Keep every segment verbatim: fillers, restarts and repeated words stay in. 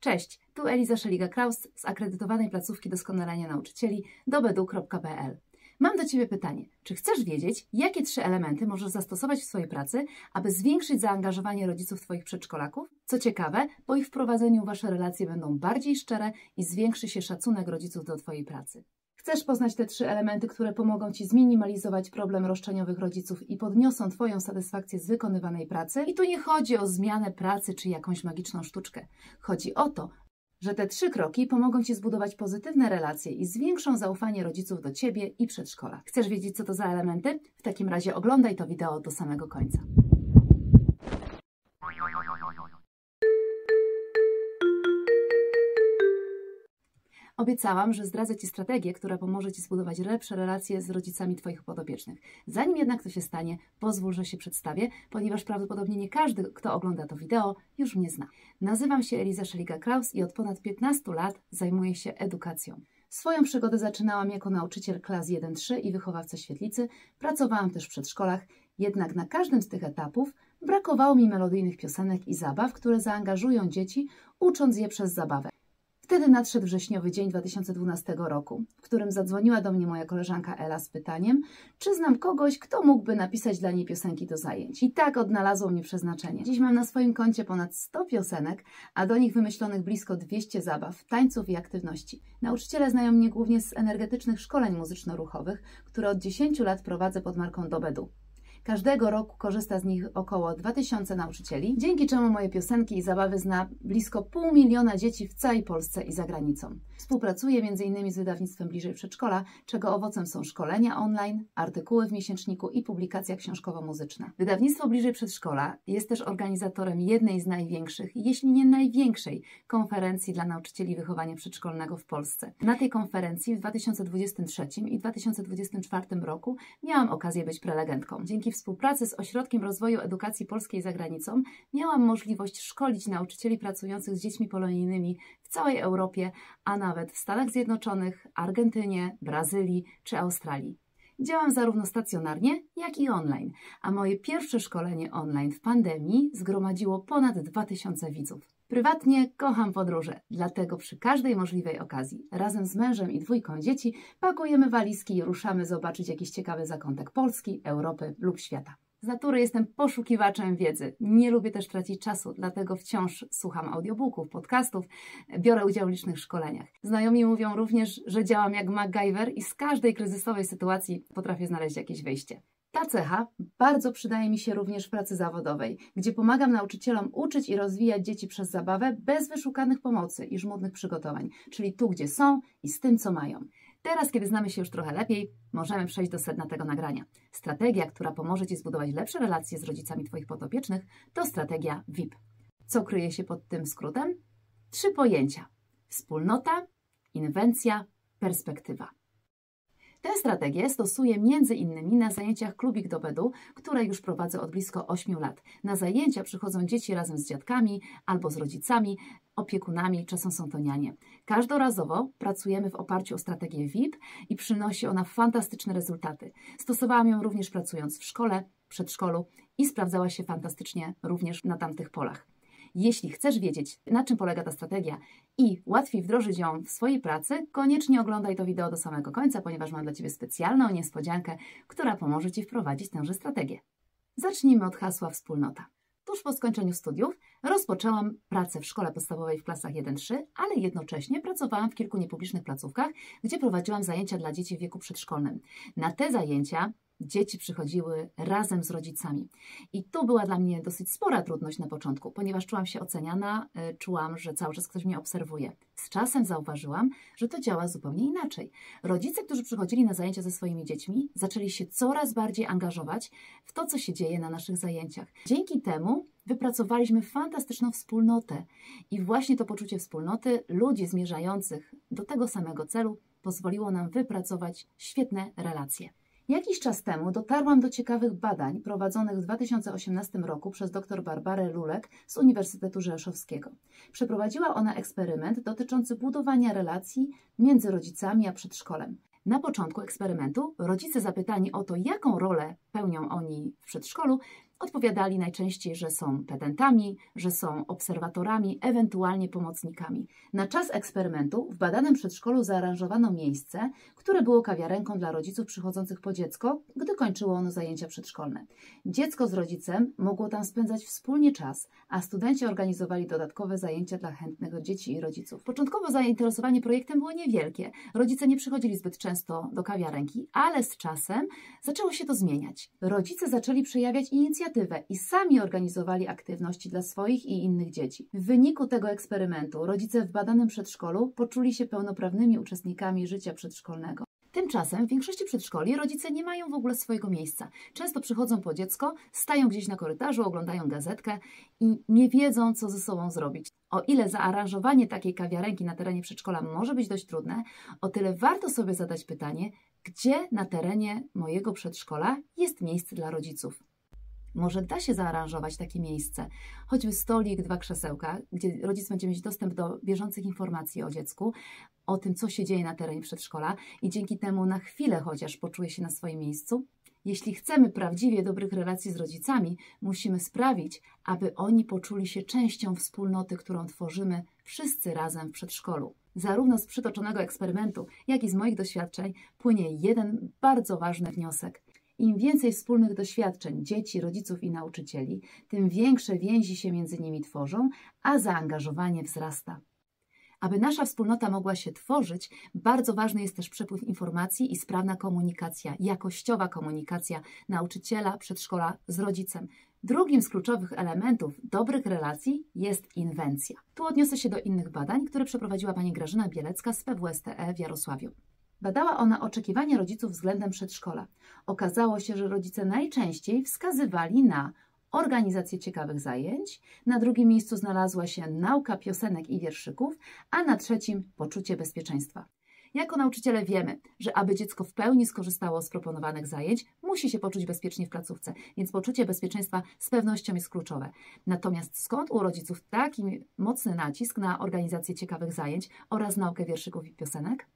Cześć, tu Eliza Szeliga-Kraust z akredytowanej placówki doskonalenia nauczycieli dobedu kropka pl. Mam do Ciebie pytanie, czy chcesz wiedzieć, jakie trzy elementy możesz zastosować w swojej pracy, aby zwiększyć zaangażowanie rodziców Twoich przedszkolaków? Co ciekawe, po ich wprowadzeniu Wasze relacje będą bardziej szczere i zwiększy się szacunek rodziców do Twojej pracy. Chcesz poznać te trzy elementy, które pomogą Ci zminimalizować problem roszczeniowych rodziców i podniosą Twoją satysfakcję z wykonywanej pracy? I tu nie chodzi o zmianę pracy czy jakąś magiczną sztuczkę. Chodzi o to, że te trzy kroki pomogą Ci zbudować pozytywne relacje i zwiększą zaufanie rodziców do Ciebie i przedszkola. Chcesz wiedzieć, co to za elementy? W takim razie oglądaj to wideo do samego końca. Obiecałam, że zdradzę Ci strategię, która pomoże Ci zbudować lepsze relacje z rodzicami Twoich podopiecznych. Zanim jednak to się stanie, pozwól, że się przedstawię, ponieważ prawdopodobnie nie każdy, kto ogląda to wideo, już mnie zna. Nazywam się Eliza Szeliga-Kraust i od ponad piętnastu lat zajmuję się edukacją. Swoją przygodę zaczynałam jako nauczyciel klas jeden trzy i wychowawca świetlicy, pracowałam też w przedszkolach, jednak na każdym z tych etapów brakowało mi melodyjnych piosenek i zabaw, które zaangażują dzieci, ucząc je przez zabawę. Wtedy nadszedł wrześniowy dzień dwa tysiące dwunastego roku, w którym zadzwoniła do mnie moja koleżanka Ela z pytaniem, czy znam kogoś, kto mógłby napisać dla niej piosenki do zajęć. I tak odnalazło mnie przeznaczenie. Dziś mam na swoim koncie ponad sto piosenek, a do nich wymyślonych blisko dwieście zabaw, tańców i aktywności. Nauczyciele znają mnie głównie z energetycznych szkoleń muzyczno-ruchowych, które od dziesięciu lat prowadzę pod marką DobEdu. Każdego roku korzysta z nich około dwa tysiące nauczycieli, dzięki czemu moje piosenki i zabawy zna blisko pół miliona dzieci w całej Polsce i za granicą. Współpracuję między innymi z wydawnictwem Bliżej Przedszkola, czego owocem są szkolenia online, artykuły w miesięczniku i publikacja książkowo-muzyczna. Wydawnictwo Bliżej Przedszkola jest też organizatorem jednej z największych, jeśli nie największej, konferencji dla nauczycieli wychowania przedszkolnego w Polsce. Na tej konferencji w dwa tysiące dwudziestym trzecim i dwa tysiące dwudziestym czwartym roku miałam okazję być prelegentką. Dzięki współpracy z Ośrodkiem Rozwoju Edukacji Polskiej za granicą miałam możliwość szkolić nauczycieli pracujących z dziećmi polonijnymi w całej Europie, a nawet w Stanach Zjednoczonych, Argentynie, Brazylii czy Australii. Działam zarówno stacjonarnie, jak i online, a moje pierwsze szkolenie online w pandemii zgromadziło ponad dwa tysiące widzów. Prywatnie kocham podróże, dlatego przy każdej możliwej okazji razem z mężem i dwójką dzieci pakujemy walizki i ruszamy zobaczyć jakiś ciekawy zakątek Polski, Europy lub świata. Z natury jestem poszukiwaczem wiedzy, nie lubię też tracić czasu, dlatego wciąż słucham audiobooków, podcastów, biorę udział w licznych szkoleniach. Znajomi mówią również, że działam jak MacGyver i z każdej kryzysowej sytuacji potrafię znaleźć jakieś wyjście. Ta cecha bardzo przydaje mi się również w pracy zawodowej, gdzie pomagam nauczycielom uczyć i rozwijać dzieci przez zabawę bez wyszukanych pomocy i żmudnych przygotowań, czyli tu, gdzie są i z tym, co mają. Teraz, kiedy znamy się już trochę lepiej, możemy przejść do sedna tego nagrania. Strategia, która pomoże Ci zbudować lepsze relacje z rodzicami Twoich podopiecznych, to strategia V I P. Co kryje się pod tym skrótem? Trzy pojęcia: wspólnota, inwencja, perspektywa. Tę strategię stosuję między innymi na zajęciach Klubik DobEdu, które już prowadzę od blisko ośmiu lat. Na zajęcia przychodzą dzieci razem z dziadkami albo z rodzicami, opiekunami, czasem są to nianie. Każdorazowo pracujemy w oparciu o strategię V I P i przynosi ona fantastyczne rezultaty. Stosowałam ją również pracując w szkole, przedszkolu i sprawdzała się fantastycznie również na tamtych polach. Jeśli chcesz wiedzieć, na czym polega ta strategia i łatwiej wdrożyć ją w swojej pracy, koniecznie oglądaj to wideo do samego końca, ponieważ mam dla Ciebie specjalną niespodziankę, która pomoże Ci wprowadzić tęże strategię. Zacznijmy od hasła wspólnota. Tuż po skończeniu studiów rozpoczęłam pracę w szkole podstawowej w klasach jeden trzy, ale jednocześnie pracowałam w kilku niepublicznych placówkach, gdzie prowadziłam zajęcia dla dzieci w wieku przedszkolnym. Na te zajęcia dzieci przychodziły razem z rodzicami. I tu była dla mnie dosyć spora trudność na początku, ponieważ czułam się oceniana, czułam, że cały czas ktoś mnie obserwuje. Z czasem zauważyłam, że to działa zupełnie inaczej. Rodzice, którzy przychodzili na zajęcia ze swoimi dziećmi, zaczęli się coraz bardziej angażować w to, co się dzieje na naszych zajęciach. Dzięki temu wypracowaliśmy fantastyczną wspólnotę. I właśnie to poczucie wspólnoty ludzi zmierzających do tego samego celu pozwoliło nam wypracować świetne relacje. Jakiś czas temu dotarłam do ciekawych badań prowadzonych w dwa tysiące osiemnastym roku przez dr Barbarę Lulek z Uniwersytetu Rzeszowskiego. Przeprowadziła ona eksperyment dotyczący budowania relacji między rodzicami a przedszkolem. Na początku eksperymentu rodzice zapytani o to, jaką rolę pełnią oni w przedszkolu, odpowiadali najczęściej, że są pedentami, że są obserwatorami, ewentualnie pomocnikami. Na czas eksperymentu w badanym przedszkolu zaaranżowano miejsce, które było kawiarenką dla rodziców przychodzących po dziecko, gdy kończyło ono zajęcia przedszkolne. Dziecko z rodzicem mogło tam spędzać wspólnie czas, a studenci organizowali dodatkowe zajęcia dla chętnych dzieci i rodziców. Początkowo zainteresowanie projektem było niewielkie. Rodzice nie przychodzili zbyt często do kawiarenki, ale z czasem zaczęło się to zmieniać. Rodzice zaczęli przejawiać inicjatywę i sami organizowali aktywności dla swoich i innych dzieci. W wyniku tego eksperymentu rodzice w badanym przedszkolu poczuli się pełnoprawnymi uczestnikami życia przedszkolnego. Tymczasem w większości przedszkoli rodzice nie mają w ogóle swojego miejsca. Często przychodzą po dziecko, stają gdzieś na korytarzu, oglądają gazetkę i nie wiedzą, co ze sobą zrobić. O ile zaaranżowanie takiej kawiarenki na terenie przedszkola może być dość trudne, o tyle warto sobie zadać pytanie, gdzie na terenie mojego przedszkola jest miejsce dla rodziców. Może da się zaaranżować takie miejsce, choćby stolik, dwa krzesełka, gdzie rodzic będzie mieć dostęp do bieżących informacji o dziecku, o tym, co się dzieje na terenie przedszkola i dzięki temu na chwilę chociaż poczuje się na swoim miejscu. Jeśli chcemy prawdziwie dobrych relacji z rodzicami, musimy sprawić, aby oni poczuli się częścią wspólnoty, którą tworzymy wszyscy razem w przedszkolu. Zarówno z przytoczonego eksperymentu, jak i z moich doświadczeń płynie jeden bardzo ważny wniosek. Im więcej wspólnych doświadczeń dzieci, rodziców i nauczycieli, tym większe więzi się między nimi tworzą, a zaangażowanie wzrasta. Aby nasza wspólnota mogła się tworzyć, bardzo ważny jest też przepływ informacji i sprawna komunikacja, jakościowa komunikacja nauczyciela, przedszkola z rodzicem. Drugim z kluczowych elementów dobrych relacji jest inwencja. Tu odniosę się do innych badań, które przeprowadziła pani Grażyna Bielecka z P W S T E w Jarosławiu. Badała ona oczekiwania rodziców względem przedszkola. Okazało się, że rodzice najczęściej wskazywali na organizację ciekawych zajęć, na drugim miejscu znalazła się nauka piosenek i wierszyków, a na trzecim poczucie bezpieczeństwa. Jako nauczyciele wiemy, że aby dziecko w pełni skorzystało z proponowanych zajęć, musi się poczuć bezpiecznie w placówce, więc poczucie bezpieczeństwa z pewnością jest kluczowe. Natomiast skąd u rodziców taki mocny nacisk na organizację ciekawych zajęć oraz naukę wierszyków i piosenek?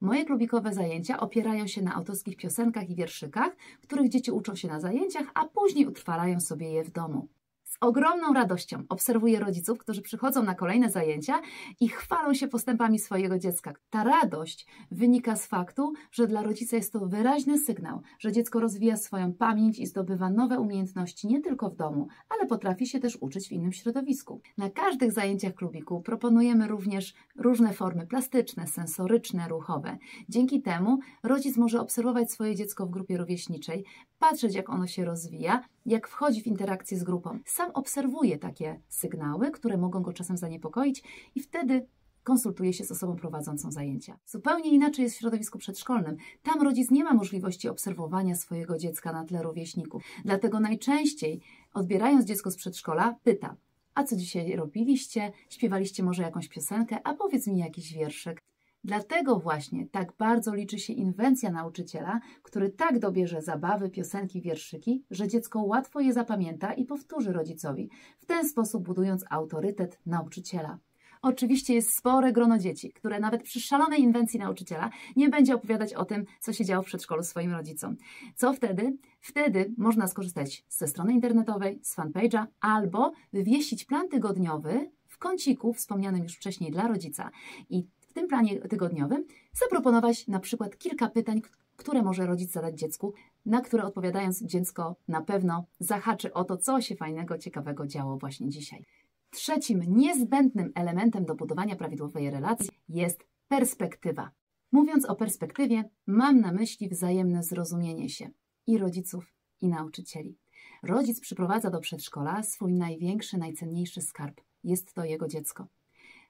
Moje klubikowe zajęcia opierają się na autorskich piosenkach i wierszykach, których dzieci uczą się na zajęciach, a później utrwalają sobie je w domu. Z ogromną radością obserwuję rodziców, którzy przychodzą na kolejne zajęcia i chwalą się postępami swojego dziecka. Ta radość wynika z faktu, że dla rodzica jest to wyraźny sygnał, że dziecko rozwija swoją pamięć i zdobywa nowe umiejętności nie tylko w domu, ale potrafi się też uczyć w innym środowisku. Na każdych zajęciach klubiku proponujemy również różne formy plastyczne, sensoryczne, ruchowe. Dzięki temu rodzic może obserwować swoje dziecko w grupie rówieśniczej, patrzeć jak ono się rozwija, jak wchodzi w interakcję z grupą. Sam obserwuje takie sygnały, które mogą go czasem zaniepokoić i wtedy konsultuje się z osobą prowadzącą zajęcia. Zupełnie inaczej jest w środowisku przedszkolnym. Tam rodzic nie ma możliwości obserwowania swojego dziecka na tle rówieśników. Dlatego najczęściej, odbierając dziecko z przedszkola, pyta: a co dzisiaj robiliście? Śpiewaliście może jakąś piosenkę? A powiedz mi jakiś wierszyk. Dlatego właśnie tak bardzo liczy się inwencja nauczyciela, który tak dobierze zabawy, piosenki, wierszyki, że dziecko łatwo je zapamięta i powtórzy rodzicowi, w ten sposób budując autorytet nauczyciela. Oczywiście jest spore grono dzieci, które nawet przy szalonej inwencji nauczyciela nie będzie opowiadać o tym, co się działo w przedszkolu swoim rodzicom. Co wtedy? Wtedy można skorzystać ze strony internetowej, z fanpage'a albo wywiesić plan tygodniowy w kąciku wspomnianym już wcześniej dla rodzica i w tym planie tygodniowym zaproponować na przykład kilka pytań, które może rodzic zadać dziecku, na które odpowiadając dziecko na pewno zahaczy o to, co się fajnego, ciekawego działo właśnie dzisiaj. Trzecim niezbędnym elementem do budowania prawidłowej relacji jest perspektywa. Mówiąc o perspektywie, mam na myśli wzajemne zrozumienie się i rodziców, i nauczycieli. Rodzic przyprowadza do przedszkola swój największy, najcenniejszy skarb. Jest to jego dziecko.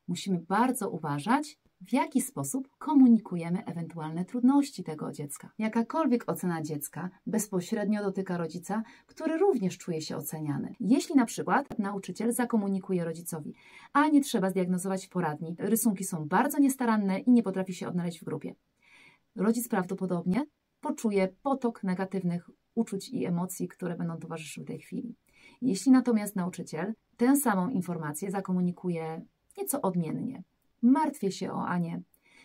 Musimy bardzo uważać, w jaki sposób komunikujemy ewentualne trudności tego dziecka. Jakakolwiek ocena dziecka bezpośrednio dotyka rodzica, który również czuje się oceniany. Jeśli na przykład nauczyciel zakomunikuje rodzicowi, a nie trzeba zdiagnozować w poradni, rysunki są bardzo niestaranne i nie potrafi się odnaleźć w grupie, rodzic prawdopodobnie poczuje potok negatywnych uczuć i emocji, które będą towarzyszyły tej chwili. Jeśli natomiast nauczyciel tę samą informację zakomunikuje nieco odmiennie, martwię się o Anię.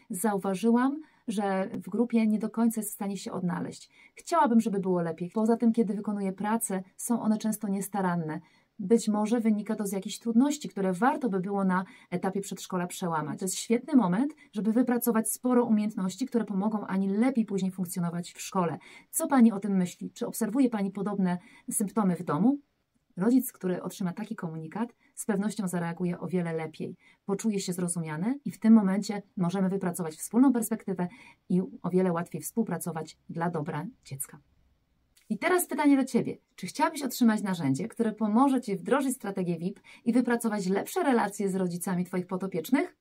Zauważyłam, że w grupie nie do końca jest w stanie się odnaleźć. Chciałabym, żeby było lepiej. Poza tym, kiedy wykonuję pracę, są one często niestaranne. Być może wynika to z jakichś trudności, które warto by było na etapie przedszkola przełamać. To jest świetny moment, żeby wypracować sporo umiejętności, które pomogą Ani lepiej później funkcjonować w szkole. Co Pani o tym myśli? Czy obserwuje Pani podobne symptomy w domu? Rodzic, który otrzyma taki komunikat, z pewnością zareaguje o wiele lepiej. Poczuje się zrozumiany i w tym momencie możemy wypracować wspólną perspektywę i o wiele łatwiej współpracować dla dobra dziecka. I teraz pytanie do Ciebie. Czy chciałabyś otrzymać narzędzie, które pomoże Ci wdrożyć strategię V I P i wypracować lepsze relacje z rodzicami Twoich podopiecznych?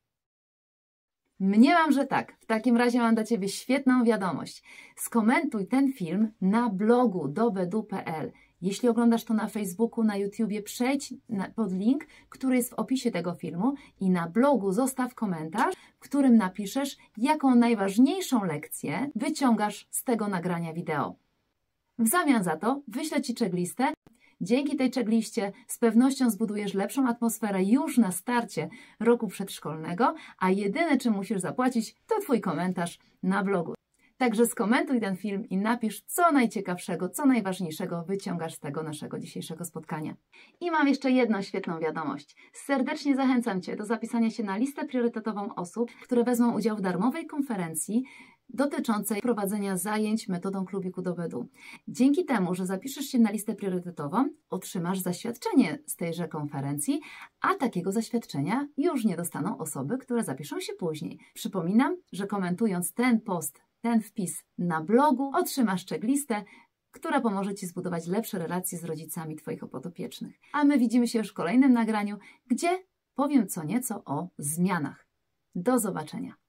Mniemam, że tak. W takim razie mam dla Ciebie świetną wiadomość. Skomentuj ten film na blogu dobedu kropka p l. Jeśli oglądasz to na Facebooku, na YouTubie, przejdź na, pod link, który jest w opisie tego filmu i na blogu zostaw komentarz, w którym napiszesz, jaką najważniejszą lekcję wyciągasz z tego nagrania wideo. W zamian za to wyślę Ci checklistę. Dzięki tej checkliście z pewnością zbudujesz lepszą atmosferę już na starcie roku przedszkolnego, a jedyne, czym musisz zapłacić, to Twój komentarz na blogu. Także skomentuj ten film i napisz, co najciekawszego, co najważniejszego wyciągasz z tego naszego dzisiejszego spotkania. I mam jeszcze jedną świetną wiadomość. Serdecznie zachęcam Cię do zapisania się na listę priorytetową osób, które wezmą udział w darmowej konferencji dotyczącej prowadzenia zajęć metodą klubiku DobEdu. Dzięki temu, że zapiszesz się na listę priorytetową, otrzymasz zaświadczenie z tejże konferencji, a takiego zaświadczenia już nie dostaną osoby, które zapiszą się później. Przypominam, że komentując ten post, ten wpis na blogu, otrzymasz checklistę, która pomoże Ci zbudować lepsze relacje z rodzicami Twoich podopiecznych. A my widzimy się już w kolejnym nagraniu, gdzie powiem co nieco o zmianach. Do zobaczenia!